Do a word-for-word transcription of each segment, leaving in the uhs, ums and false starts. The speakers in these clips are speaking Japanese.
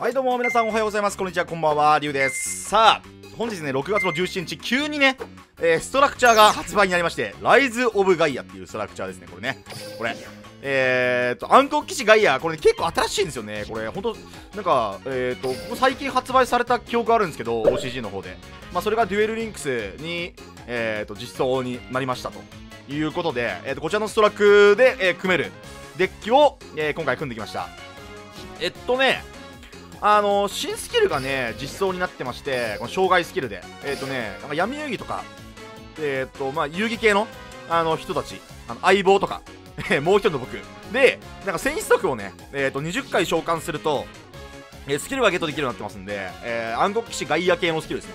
はいどうも皆さんおはようございます、こんにちは、こんばんは、りゅうです。さあ本日ねろくがつのじゅうしちにち、急にね、えー、ストラクチャーが発売になりまして、ライズ・オブ・ガイアっていうストラクチャーですね。これねこれえーっと暗黒騎士ガイア、これ、ね、結構新しいんですよね。これほんとなんかえーっと最近発売された記憶あるんですけど、 オーシージー の方で、まあ、それがデュエルリンクスに、えー、っと実装になりましたということで、えー、っとこちらのストラクで、えー、組めるデッキを、えー、今回組んできました。えっとねあの新スキルがね実装になってまして、この障害スキルでえっ、ー、とねなんか闇遊戯とかえっ、ー、とまあ遊戯系のあの人たち、あの相棒とかもう一人の僕でなんか戦士族をねえっ、ー、とにじゅっかい召喚すると、えー、スキルがゲットできるようになってますんで、えー、暗黒騎士ガイア系のスキルですね。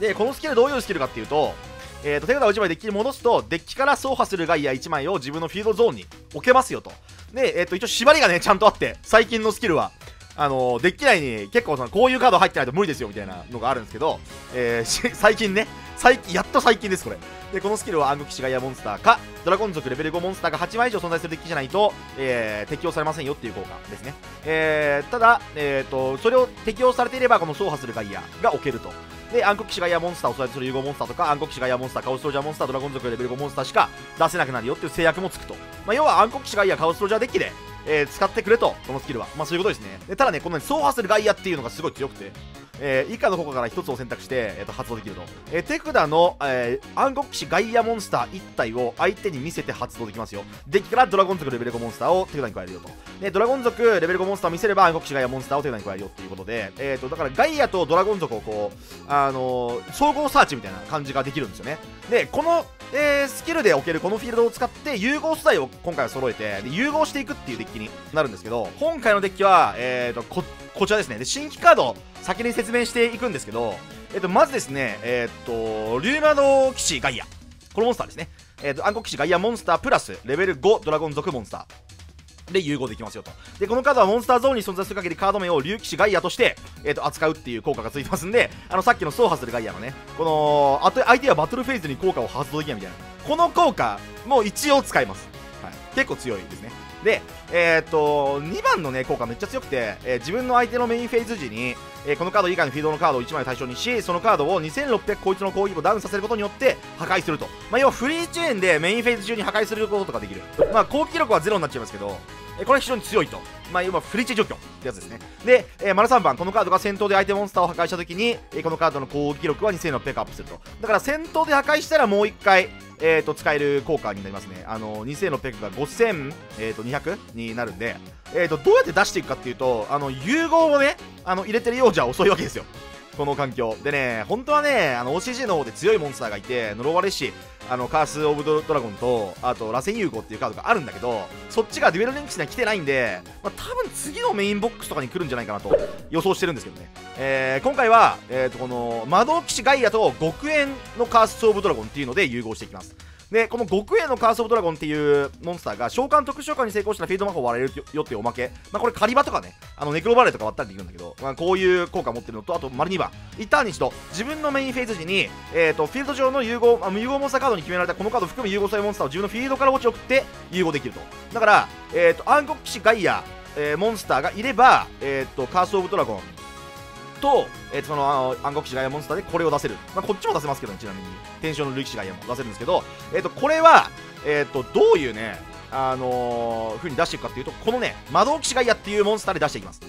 でこのスキルどういうスキルかっていうと、えー、と手札をいちまいデッキに戻すと、デッキから走破するガイアいちまいを自分のフィールドゾーンに置けますよと。で、えー、と一応縛りがねちゃんとあって、最近のスキルはあのデッキ内に結構そのこういうカード入ってないと無理ですよみたいなのがあるんですけど、えー、最近ね最近やっと最近ですこれで。このスキルは暗黒騎士ガイアモンスターかドラゴン族レベルごモンスターがはちまい以上存在するデッキじゃないと、えー、適用されませんよっていう効果ですね。えー、ただ、えー、とそれを適用されていればこの走破するガイアが置けると。で暗黒騎士ガイアモンスターを育てる融合モンスターとか暗黒騎士ガイアモンスターカオストロジャーモンスタードラゴン族レベルごモンスターしか出せなくなるよっていう制約もつくと、まあ、要は暗黒騎士ガイアカオストロジャーデッキでえー、使ってくれと、このスキルは。まあそういうことですね。でただね、この走破するガイアっていうのがすごい強くて、えー、以下の効果からひとつを選択して、えー、と発動できると、えー、手札の、えー、暗黒騎士ガイアモンスターいち体を相手に見せて発動できますよ。デッキからドラゴン族レベルごモンスターを手札に加えるよと。でドラゴン族レベルごモンスターを見せれば暗黒騎士ガイアモンスターを手札に加えるよっていうことで、えー、とだからガイアとドラゴン族をこう、あのー、総合サーチみたいな感じができるんですよね。でこの、えー、スキルで置けるこのフィールドを使って融合素材を今回は揃えてで融合していくっていうデッキになるんですけど、今回のデッキは、えー、と こ, こちらですね。で新規カード先に説明していくんですけど、えっと、まずですね、えっと、竜窓騎士ガイア。このモンスターですね。えっと、暗黒騎士ガイアモンスタープラス、レベルごドラゴン族モンスターで融合できますよと。で、このカードはモンスターゾーンに存在する限りカード名を竜騎士ガイアとして、えっと、扱うっていう効果がついてますんで、あの、さっきの走破するガイアのね、この、あと相手はバトルフェーズに効果を発動できないみたいな。この効果も一応使います。はい。結構強いですね。で、えー、っとにばんの、ね、効果めっちゃ強くて、えー、自分の相手のメインフェーズ時に、えー、このカード以外のフィールドのカードをいちまいを対象にし、そのカードをにせんろっぴゃくこいつの攻撃をダウンさせることによって破壊すると、まあ、要はフリーチェーンでメインフェーズ中に破壊することとかできる、まあ、攻撃力はゼロになっちゃいますけど、えー、これは非常に強いと、まあ、要はフリーチェーン除去ってやつですね。で、えー、丸さんばん、このカードが戦闘で相手モンスターを破壊したときに、えー、このカードの攻撃力はにせんろっぴゃくアップすると。だから戦闘で破壊したらもういっかいえーと使える効果になりますね。あのにせんろっぴゃくがごせんにひゃくになるんで、えーとどうやって出していくかっていうと、あの融合をねあの入れてるようじゃ遅いわけですよ、この環境でね。本当はねあの オーシージー の方で強いモンスターがいて、呪われしあのカース・オブ・ドラゴンとあと螺旋融合っていうカードがあるんだけど、そっちがデュエルリンクスには来てないんで、まあ、多分次のメインボックスとかに来るんじゃないかなと予想してるんですけどね。えー、今回は、えー、とこの魔導騎士ガイアと極炎のカース・オブ・ドラゴンっていうので融合していきます。でこの極炎のカース・オブ・ドラゴンっていうモンスターが召喚特殊召喚に成功したらフィールド魔法を割れるよっていうおまけ、まあ、これ狩場とかねあのネクロバレーとか割ったりできるんだけど、まあ、こういう効果を持ってるのと、あと丸にばん、いちターンに一度自分のメインフェーズ時に、えー、とフィールド上の融合、あの融合モンスターカードに決められたこのカードを含む融合されるモンスターを自分のフィールドから落ち送って融合できると。だから、えー、と暗黒騎士ガイア、えー、モンスターがいれば、えー、とカース・オブ・ドラゴンと、えー、その暗黒騎士ガイアモンスターでこれを出せる、まあ、こっちも出せますけど、ね、ちなみに天正の竜騎士ガイアも出せるんですけど、えー、とこれは、えー、とどういうね、あのー、風に出していくかっていうと、このね魔導騎士ガイアっていうモンスターで出していきます。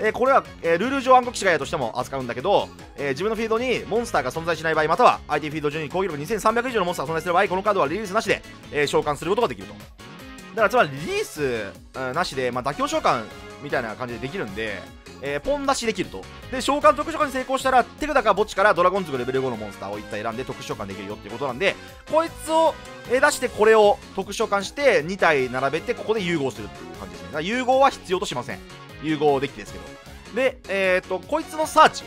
えー、これは、えー、ルール上暗黒騎士ガイアとしても扱うんだけど、えー、自分のフィールドにモンスターが存在しない場合、または相手フィールド中に攻撃力にせんさんびゃく以上のモンスターが存在する場合、このカードはリリースなしで、えー、召喚することができると。だからつまりリリース、うん、なしで、まあ、妥協召喚みたいな感じでできるんで、えー、ポン出しできると。で召喚特殊召喚に成功したら手札か墓地からドラゴン族レベルごのモンスターをいったい選んで特殊召喚できるよっていうことなんで、こいつを出してこれを特殊召喚してに体並べてここで融合するっていう感じですね。だから融合は必要としません、融合デッキですけど。でえっ、ー、とこいつのサーチ、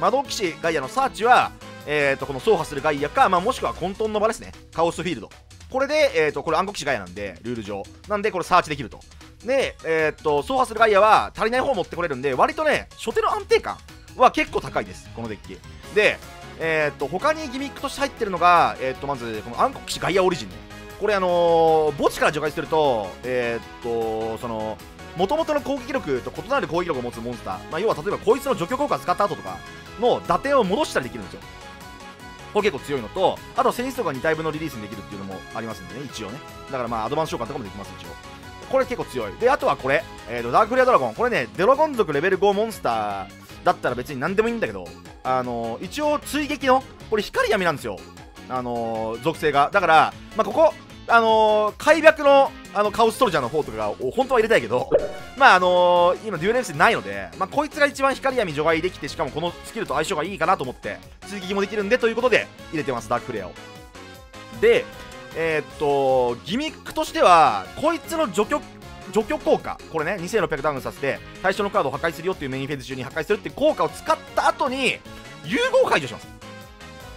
魔導騎士ガイアのサーチは、えー、とこの走破するガイアか、まあ、もしくは混沌の場ですね、カオスフィールド。これで、えー、とこれ暗黒騎士ガイアなんでルール上なんでこれサーチできると。で、えー、っと、走破するガイアは足りない方を持ってこれるんで、割とね、初手の安定感は結構高いです、このデッキ。で、えー、っと、他にギミックとして入ってるのが、えー、っと、まず、この暗黒騎士ガイアオリジンね。これ、あのー、墓地から除外すると、えー、っと、その、元々の攻撃力と異なる攻撃力を持つモンスター、まあ、要は例えばこいつの除去効果使った後とかの打点を戻したりできるんですよ。これ結構強いのと、あと戦士とかに体分のリリースにできるっていうのもありますんでね、一応ね。だからまあアドバンス召喚とかもできます。一応これ結構強いで、あとはこれ、えー、とダークフレアドラゴン、これねドラゴン族レベルごモンスターだったら別に何でもいいんだけど、あのー、一応追撃のこれ光闇なんですよ、あのー、属性が。だから、まあ、ここあのー、開闢のあのカオスソルジャーの方とかを本当は入れたいけどまああのー、今デュエルエンスないので、まあ、こいつが一番光闇除外できて、しかもこのスキルと相性がいいかなと思って追撃もできるんでということで入れてます、ダークフレアを。でえー、っとギミックとしてはこいつの除去除去効果、これねにせんろっぴゃくダウンさせて対象のカードを破壊するよっていうメインフェーズ中に破壊するって効果を使った後に融合解除します。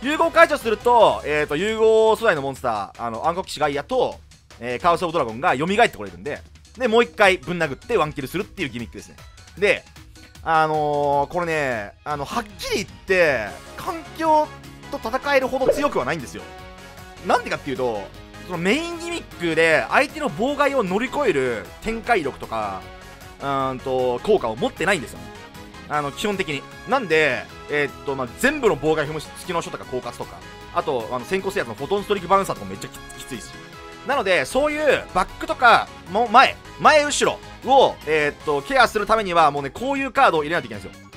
融合解除すると、えー、と融合素材のモンスター、あの暗黒騎士ガイアと、えー、カオス・オブ・ドラゴンが蘇ってこれるんで、でもう一回ぶん殴ってワンキルするっていうギミックですね。で、あのー、これね、あのはっきり言って環境と戦えるほど強くはないんですよ。なんでかっていうと、そのメインギミックで相手の妨害を乗り越える展開力とかうーんと効果を持ってないんですよ、あの基本的に。なんで、えーっとまあ、全部の妨害踏む月の書とか狡猾とか、あとあの先行制圧のフォトンストリックバウンサーとかめっちゃ き, きついし、なのでそういうバックとかも前前後ろを、えー、っとケアするためにはもうねこういうカードを入れないといけないんですよ。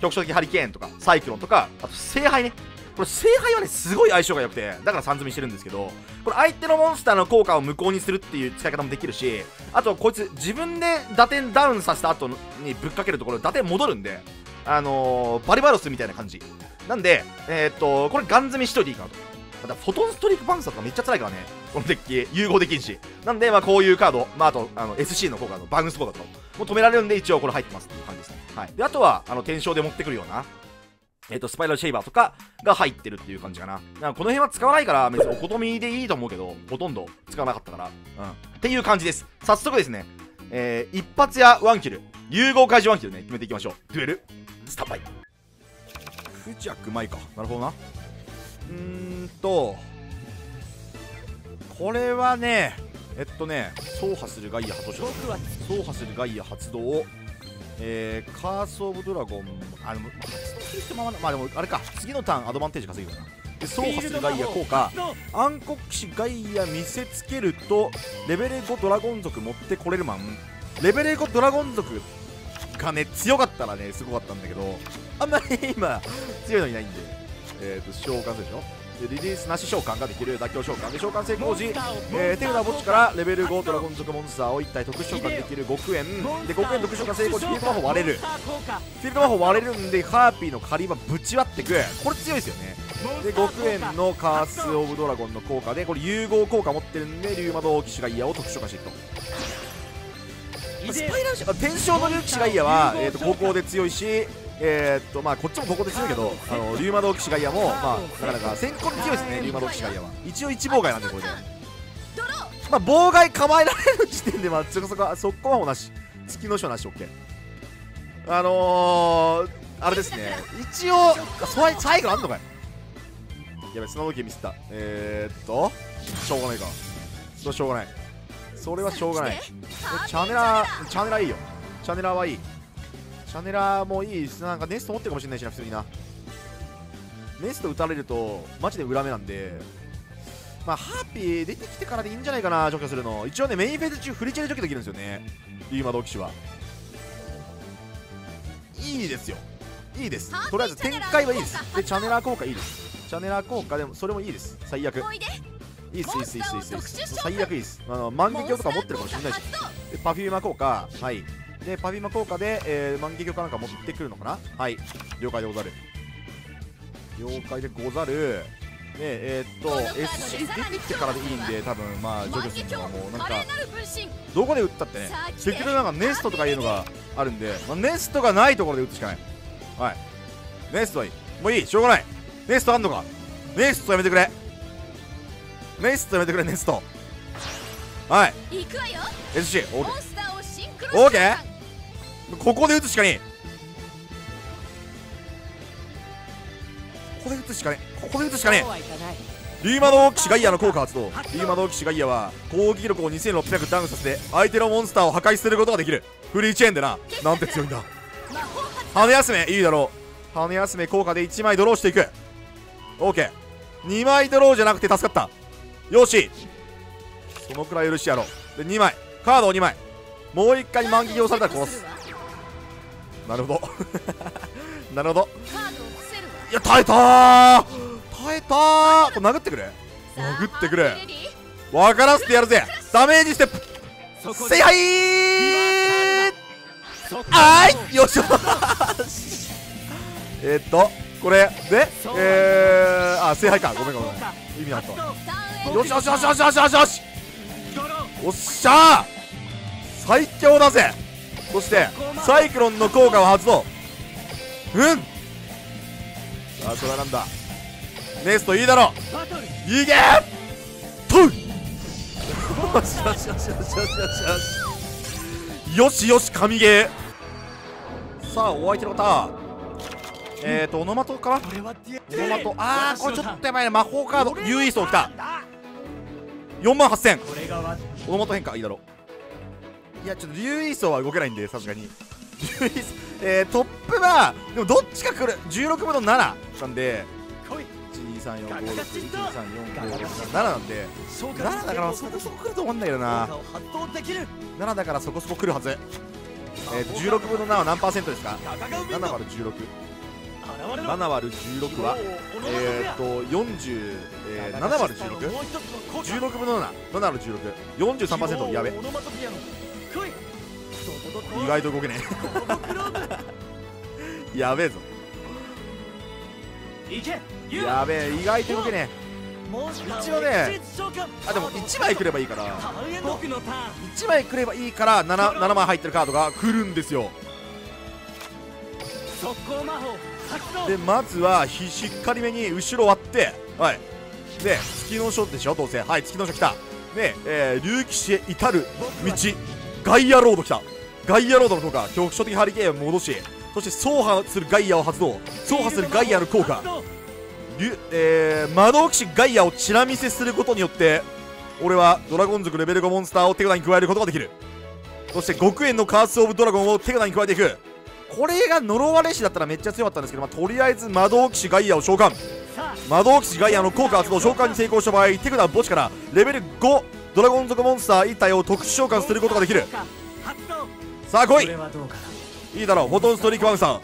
局所的ハリケーンとかサイクロンとか、あと聖杯ね。これ聖杯はねすごい相性が良くて、だからさん積みしてるんですけど、これ相手のモンスターの効果を無効にするっていう使い方もできるし、あとこいつ自分で打点ダウンさせた後にぶっかけるところ打点戻るんで、あのー、バリバロスみたいな感じなんで、えー、っとこれガン積みしといていいかなと。またフォトンストリークパンサーとかめっちゃ辛いからね、このデッキ融合できんし、なんでまあこういうカード、まあ、あとあの エスシー の効果のバウンス効果とかも止められるんで、一応これ入ってますっていう感じですね。はい、であとはあの転生で持ってくるようなえー、とスパイラルシェイバーとかが入ってるっていう感じかな。なんかこの辺は使わないから別にお好みでいいと思うけど、ほとんど使わなかったから、うん、っていう感じです。早速ですね、えー、一発やワンキル、融合解除ワンキルね、決めていきましょう。デュエルスタンバイ。クジャクマイか、なるほどな。うーんとこれはね、えっとね走破するガイア発動、走破するガイア発動をえー、カース・オブ・ドラゴン、あの、まあ、まあでもあれか、次のターンアドバンテージ稼ぐかな。で、走破するガイア効果、暗黒騎士ガイア見せつけると、レベルごドラゴン族持ってこれるマン、レベルごドラゴン族がね、強かったらね、すごかったんだけど、あんまり今、強いのいないんで、えーと、召喚するでしょ。リリースなし召喚ができる妥協召喚で召喚成功時、えー、手札墓地からレベルごドラゴン族モンスターをいっ体特殊召喚できる極限で、極限特殊召喚成功時フィールド魔法割れる、フィールド魔法割れるんでハーピーのカリバぶち割ってく、これ強いですよね。で極限のカース・オブ・ドラゴンの効果で、これ融合効果持ってるんで竜魔道騎士ガイアを特殊召喚していくと。スパイラルシェイバー転生の竜騎士ガイアは、えー、と高校で強いし、えーっとまあ、こっちもここで強いけど、あのリュウマドウ騎士ガイアも、まあ、なかなか先行で強いですね、リュウマドウ騎士ガイアは。一応一妨害なんで、これで、まあ、妨害構えられる時点で、まあ、そこそこ速攻魔法なし、月の書なし、OK。あのー、あれですね、一応、最後あんのかい、やべ、スノードキミスった、えー、っと、しょうがないか、それはしょうがない、それはしょうがない、チャネラー、チャネラーいいよ、チャネラーはいい。シャネラーもいいし、なんかネスト持ってるかもしれないしな、普通にな。ネスト打たれるとマジで裏目なんで、まあハッピー出てきてからでいいんじゃないかな、除去するの。一応ねメインフェーズ中フリチェで除去できるんですよね、竜魔道騎士は。いいですよ、いいです。とりあえず展開はいいです。でチャネラー効果いいです、チャネラー効果でもそれもいいです、最悪いいです、いいです、いいです、いいです、最悪いいです。あの万華鏡とか持ってるかもしれないし、パフューマー効果、はい、でパビマ効果で、えー、万華鏡かなんか持ってくるのかな。はい、了解でござる、了解でござる。でえー、っと エスシー 出てきてからでいいんで、多分まあ除去するのはもうなんかどこで打ったってね、結局なんかネストとかいうのがあるんで、まあ、ネストがないところで打つしかない。はい、ネストはいい、もういい、しょうがない。ネストあんのか、ネストやめてくれ、ネストやめてくれ、ネスト。はい、 エスシー オーケー、オーケー、ここで打つしかねえ、ここで打つしかねえ、ここで打つしかねえ。リーマドー騎士ガイアの効果発動、リーマドー騎士ガイアは攻撃力をにせんろっぴゃくダウンさせて相手のモンスターを破壊することができる。フリーチェーンでな。なんて強いんだ。羽休めいいだろう。羽休め効果でいちまいドローしていく。 OK、 にまいドローじゃなくて助かった。よし、そのくらい許してやろう。でにまいカードをにまい、もういっかい万華鏡されたら殺す。なるほどなるほど。いや耐えたー耐えたー。これ殴ってくれ殴ってくれ、分からせてやるぜ。ダメージステップせいはいーあーいよしよしえっとこれでえーあ聖杯か、ごめんごめん意味なかった。よしよしよしよしよしよしよし、おっしゃー最強だぜ。そしてサイクロンの効果を発動。うんあそれはなんだネストいいだろう。いけーとうよしよしよしよしよしよしよしよし神ゲー。さあお相手の方えーとオノマトかな。オノマトああこれちょっとやばいね。魔法カード優位層きたよんまんはっせん。オノマト変化いいだろう。いやちょっと優位層は動けないんでさすがにえー、トップはでもどっちか来るじゅうろくぶんのなななんでいちにさんよんごろくいちにさんよんごろくなななんでななだからそこそこ来ると思うんだけどな。ななだからそこそこ来るはず。えーとじゅうろくぶんのななは何パーセントですか。ななわるじゅうろく ななわるじゅうろくはえーとよんじゅうななわるじゅうろく じゅうろくぶんのなな ななわるじゅうろく よんじゅうさんパーセント。やべ意外と動けねえやべえぞやべえ意外と動けねえ。一応ねあでもいちまいくればいいからいちまいくればいいから 7, ななまい入ってるカードが来るんですよ。でまずはしっかりめに後ろ割ってはいで月の書でしょどうせはい月の書きたで、えー、竜騎士へ至る道ガイアロードきた。ガイアロードの効果局所的ハリケーンを戻しそして走破するガイアを発動。走破するガイアの効果えー、魔導騎士ガイアをチラ見せすることによって俺はドラゴン族レベルごモンスターを手札に加えることができる。そして極限のカース・オブ・ドラゴンを手札に加えていく。これが呪われ師だったらめっちゃ強かったんですけど、まあ、とりあえず魔導騎士ガイアを召喚。魔導騎士ガイアの効果発動召喚に成功した場合手札墓地からレベルごドラゴン族モンスターいっ体を特殊召喚することができる。さあ来いいいだろうフォトンストリークワンさん。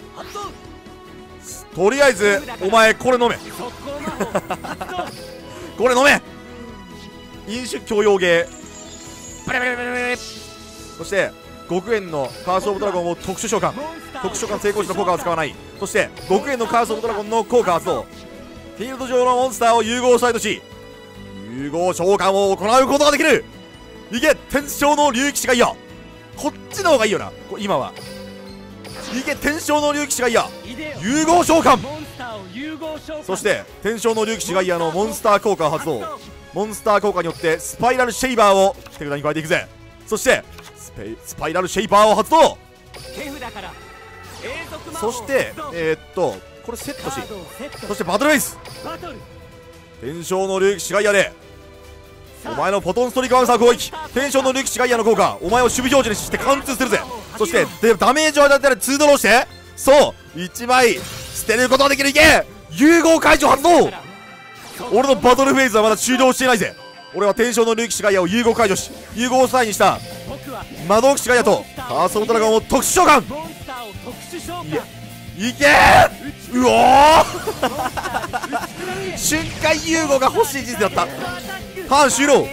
とりあえずお前これ飲めこれ飲め飲酒強要ゲーブレブレブレブレ。そして極限のカース・オブ・ドラゴンを特殊召喚。特殊召喚成功時の効果は使わない。そして極限のカース・オブ・ドラゴンの効果発動。フィールド上のモンスターを融合したいとし融合召喚を行うことができる。いけ天正の竜騎士がいいよ。こっちの方がいいよな今は。いけ天正の竜騎士がいいよ融合召喚。そして天正の竜騎士ガイアのモンスター効果を発動。モンスター効果によってスパイラルシェイバーを手札に加えていくぜ。そしてスペスパイラルシェイバーを発動。そしてえー、っとこれセットしそしてバトルフェイス天正の竜騎士ガイアでお前のフォトンストリークアンサー攻撃。天正の竜騎士ガイアの効果お前を守備表示にして貫通するぜ。そしてでダメージを与えたらにドローしてそういちまい捨てることができる。いけ融合解除発動。俺のバトルフェーズはまだ終了していないぜ。俺は天正の竜騎士ガイアを融合解除し融合をサインした魔導騎士ガイアとカーソルドラゴンを特殊召喚。いけーうおー瞬間融合が欲しい人生だった。ターン終了。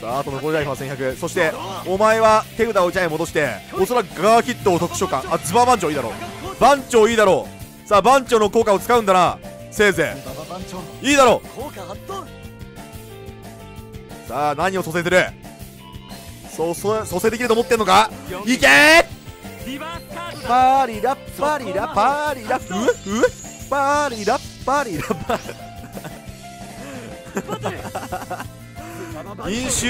さああと残りライフはせんひゃく。そしてお前は手札をいちまいに戻しておそらくガーキットを特殊召喚。あズバ番長いいだろう番長いいだろう。さあ番長の効果を使うんだなせいぜいいいだろう。さあ何を蘇生するそそ蘇生できると思ってんのか。いけパーリラパリラパリラううパリラパリラパリ飲酒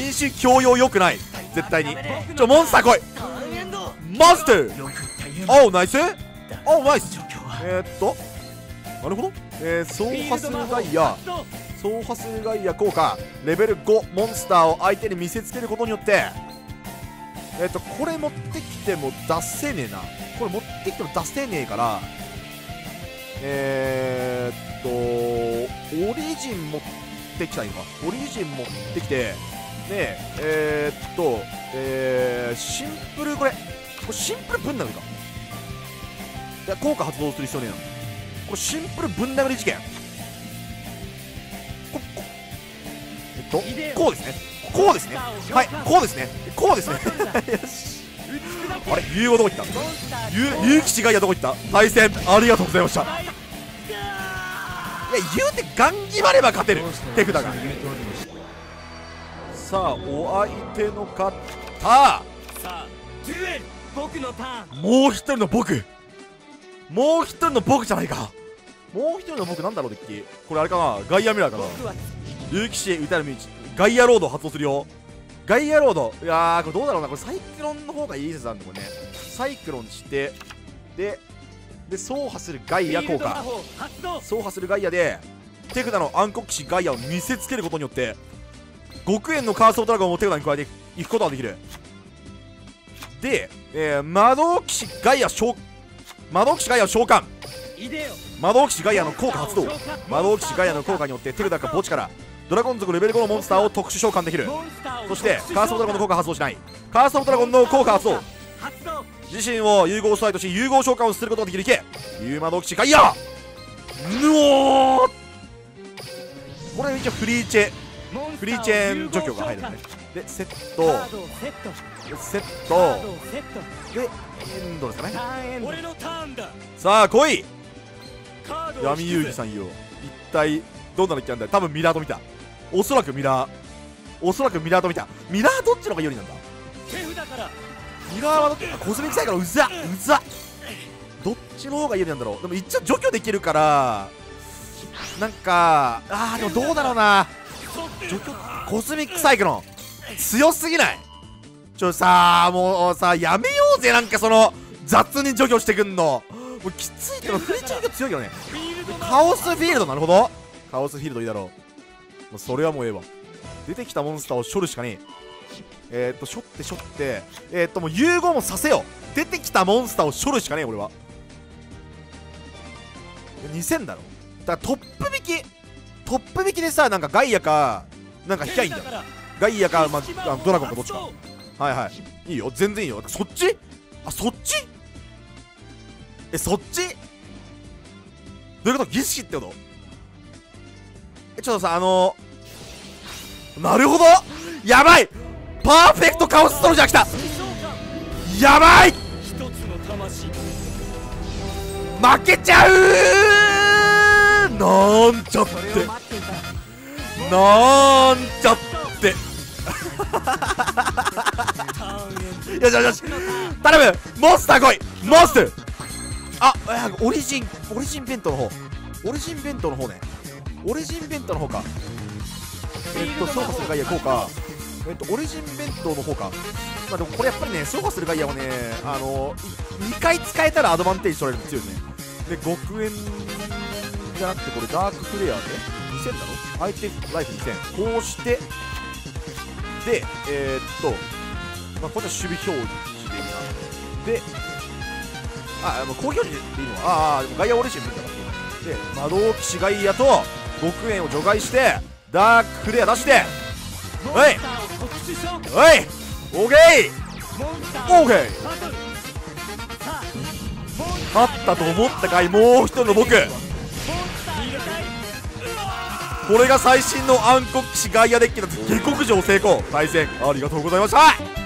飲酒強要よくない絶対に。ちょモンスター来いモンスターおうナイスおうナイスえー、っとなるほどえー、走破するガイア走破するガイア効果レベルごモンスターを相手に見せつけることによってえっとこれ持ってきても出せねえな、これ持ってきても出せねえから、えー、っとオリジン持ってきた、今オリジン持ってきてねえ、えー、っと、えー、シンプル、これこれシンプルぶん殴りか、いや効果発動する必要ねえな、これシンプルぶん殴り事件、ここえっとこうですね、こうですね、はい、こうですね、こうですねよし、あれ、ゆうはどこ行った、ゆうきちがいやどこ行った、対戦ありがとうございました。いや、ゆうってガン決まれば勝てる手札が、さあお相手の方、もう一人の僕、もう一人の僕じゃないか、もう一人の僕なんだろう、デッキこれあれかな、ガイアミラーかな、ゆうきち打たれる道、ガイアロード発動するよ、ガイアロード、いやーこれどうだろうな、これサイクロンの方がいい説なんだこれね、サイクロンしてでで走破するガイア効果、走破するガイアで手札の暗黒騎士ガイアを見せつけることによって極限のカーソルドラゴンを手札に加えていくことができる。で、えー、魔導騎士ガイア召喚、魔導騎士ガイアを召喚、魔導騎士ガイアの効果発動、魔導騎士ガイアの効果によって手札が墓地からドラゴン族レベルごのモンスターを特殊召喚できる。そしてカーソルドラゴンの効果発動しない、カーソルドラゴンの効果発動、自身を融合素材とし融合召喚をすることができる。いけユーマドキシガイアぬおー、これ一応フリーチェフリーチェーン除去が入るね。でセットセットでエンドですかね。さあ来い闇遊戯さんよ、一体どんなの言ってんだよ。多分ミラーと見た、おそらくミラー、おそらくミラーと見た、ミラーどっちの方が有利なんだ、ミラーはどっち、コスミ臭いからうざうざ、どっちの方が有利なんだろう。でも一応除去できるからなんか、あーでもどうだろうな、除去コスミックサイクロン強すぎない、ちょさあもうさあやめようぜ、なんかその雑に除去してくんのもうきついけど、フリーチェンが強いけどね。カオスフィールド、なるほどカオスフィールドいいだろう、それはもうええわ。出てきたモンスターをしょるしかねえ。えー、っとしょってしょってえー、っともう融合もさせよう、出てきたモンスターをしょるしかねえ。俺はにせんだろ、だからトップ引きトップ引きでさ、なんかガイアかなんか引きゃいいんだよ、ガイアか、まあ、ドラゴンかどっちか。はいはい、いいよ全然いいよ。そっち、あそっち、えそっち、どういうこと、儀式ってこと、ちょっとさあのー、なるほど、やばい、パーフェクトカオスソルジャー来た、やばい負けちゃうー、なんちゃってなんちゃってよしよしよし、頼むモンスター来い、モンスター、あオリジンオリジン弁当の方、オリジン弁当の方ね、オリジン弁当の方か、えっと消化するガイア効果、えっとオリジン弁当の方か、まあでもこれやっぱりね、消化するガイアはね、あのにかい使えたらアドバンテージ取れるの強いですね。で極円じゃなくてこれダークフレアでにせんだろ、相手ライフにせん、こうしてでえー、っとまあこれは守備表示でいいな、であもう攻撃表示でいいのは、あーでもガイアオリジン見たからで魔導騎士ガイアと極円を除外してダークフレア出して、おいおいオーケーオーケー、勝ったと思ったかいもう一人の僕、これが最新の暗黒騎士ガイアデッキだって。下克上成功、対戦ありがとうございました。